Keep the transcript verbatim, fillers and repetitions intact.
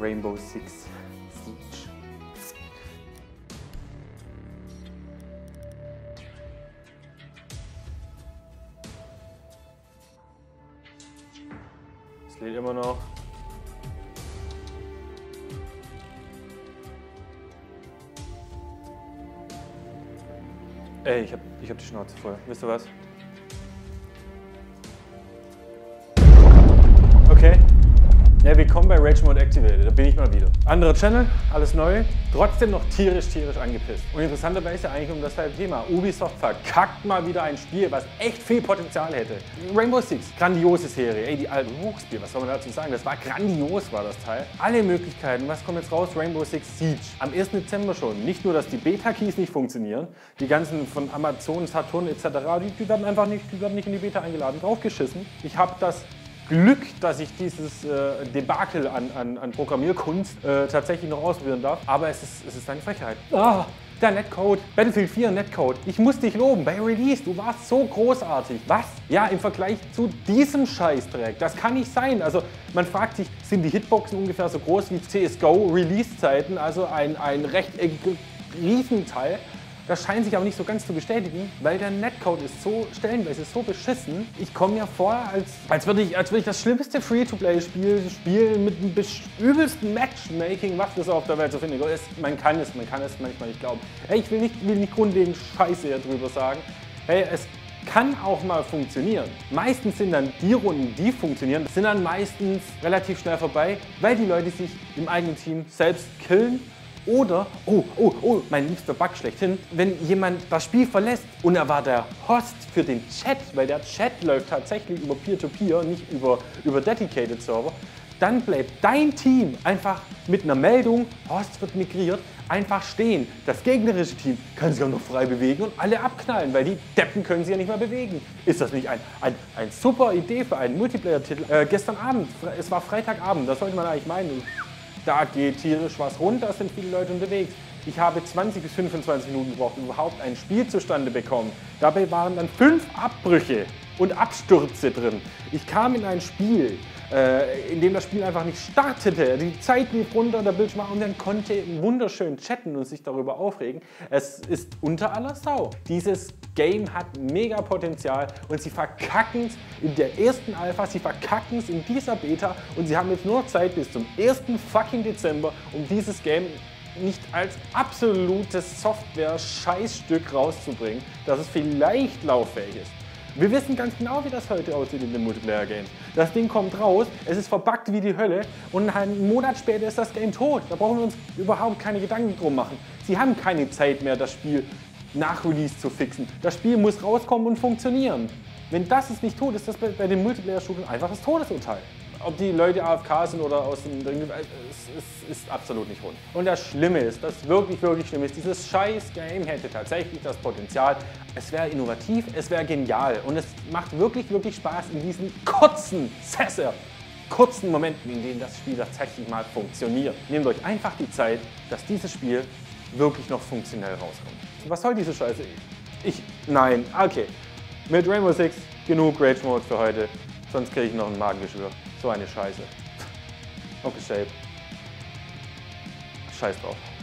Rainbow Six Siege. Es lädt immer noch. Ey, ich hab, ich hab die Schnauze voll. Wisst ihr was? Okay. Ja, willkommen bei Rage Mode Activated. Da bin ich mal wieder. Anderer Channel, alles neu. Trotzdem noch tierisch, tierisch angepisst. Und interessanterweise eigentlich um das Thema. Ubisoft verkackt mal wieder ein Spiel, was echt viel Potenzial hätte. Rainbow Six, grandiose Serie. Ey, die alten Hochspiel, was soll man dazu sagen? Das war grandios, war das Teil. Alle Möglichkeiten, was kommt jetzt raus? Rainbow Six Siege. Am ersten Dezember schon. Nicht nur, dass die Beta-Keys nicht funktionieren, die ganzen von Amazon, Saturn et cetera, die, die werden einfach nicht, die werden nicht in die Beta eingeladen. Draufgeschissen. Ich habe das Glück, dass ich dieses äh, Debakel an, an, an Programmierkunst äh, tatsächlich noch ausprobieren darf, aber es ist, es ist eine Frechheit. Oh, der Netcode, Battlefield vier Netcode, ich muss dich loben, bei Release, du warst so großartig. Was? Ja, im Vergleich zu diesem Scheißdreck, das kann nicht sein. Also man fragt sich, sind die Hitboxen ungefähr so groß wie C S G O Release-Zeiten, also ein, ein rechteckiges Riesenteil. Das scheint sich aber nicht so ganz zu bestätigen, weil der Netcode ist so stellenweise so beschissen. Ich komme ja vor, als, als würde ich, als würde ich das schlimmste Free-to-Play-Spiel spielen mit dem übelsten Matchmaking, was es auf der Welt zu finden ist. Man kann es, man kann es manchmal nicht glauben. Hey, ich will nicht, will nicht grundlegend Scheiße hier drüber sagen. Hey, es kann auch mal funktionieren. Meistens sind dann die Runden, die funktionieren, sind dann meistens relativ schnell vorbei, weil die Leute sich im eigenen Team selbst killen. Oder, oh, oh, oh, mein liebster Bug schlechthin, wenn jemand das Spiel verlässt und er war der Host für den Chat, weil der Chat läuft tatsächlich über Peer-to-Peer, nicht über, über Dedicated Server, dann bleibt dein Team einfach mit einer Meldung, Host wird migriert, einfach stehen. Das gegnerische Team kann sich auch noch frei bewegen und alle abknallen, weil die Deppen können sie ja nicht mehr bewegen. Ist das nicht ein, ein, ein super Idee für einen Multiplayer-Titel? Äh, gestern Abend, es war Freitagabend, das sollte man eigentlich meinen. Da geht tierisch was runter, sind viele Leute unterwegs. Ich habe zwanzig bis fünfundzwanzig Minuten gebraucht, um überhaupt ein Spiel zustande bekommen. Dabei waren dann fünf Abbrüche und Abstürze drin. Ich kam in ein Spiel, äh, in dem das Spiel einfach nicht startete. Die Zeit lief runter, der Bildschirm war und dann konnte wunderschön chatten und sich darüber aufregen. Es ist unter aller Sau. Dieses Game hat mega Potenzial und sie verkacken es in der ersten Alpha, sie verkacken es in dieser Beta und sie haben jetzt nur Zeit bis zum ersten fucking Dezember, um dieses Game nicht als absolutes Software-Scheißstück rauszubringen, dass es vielleicht lauffähig ist. Wir wissen ganz genau, wie das heute aussieht in den Multiplayer-Games. Das Ding kommt raus, es ist verbuggt wie die Hölle und einen Monat später ist das Game tot. Da brauchen wir uns überhaupt keine Gedanken drum machen. Sie haben keine Zeit mehr, das Spiel nach Release zu fixen. Das Spiel muss rauskommen und funktionieren. Wenn das es nicht tut, ist das bei, bei den Multiplayer-Shootern einfach das Todesurteil. Ob die Leute A F K sind oder aus dem Ding, es, es ist absolut nicht rund. Und das Schlimme ist, das wirklich, wirklich Schlimme ist, dieses scheiß Game hätte tatsächlich das Potenzial. Es wäre innovativ, es wäre genial und es macht wirklich, wirklich Spaß in diesen kurzen Sesser, kurzen Momenten, in denen das Spiel tatsächlich mal funktioniert. Nehmt euch einfach die Zeit, dass dieses Spiel wirklich noch funktionell rauskommt. Was soll diese Scheiße? Ich, nein, okay. Mit Rainbow Six genug Rage Mode für heute, sonst kriege ich noch ein Magengeschwür. So eine Scheiße. Okay, Shape. Scheiß drauf.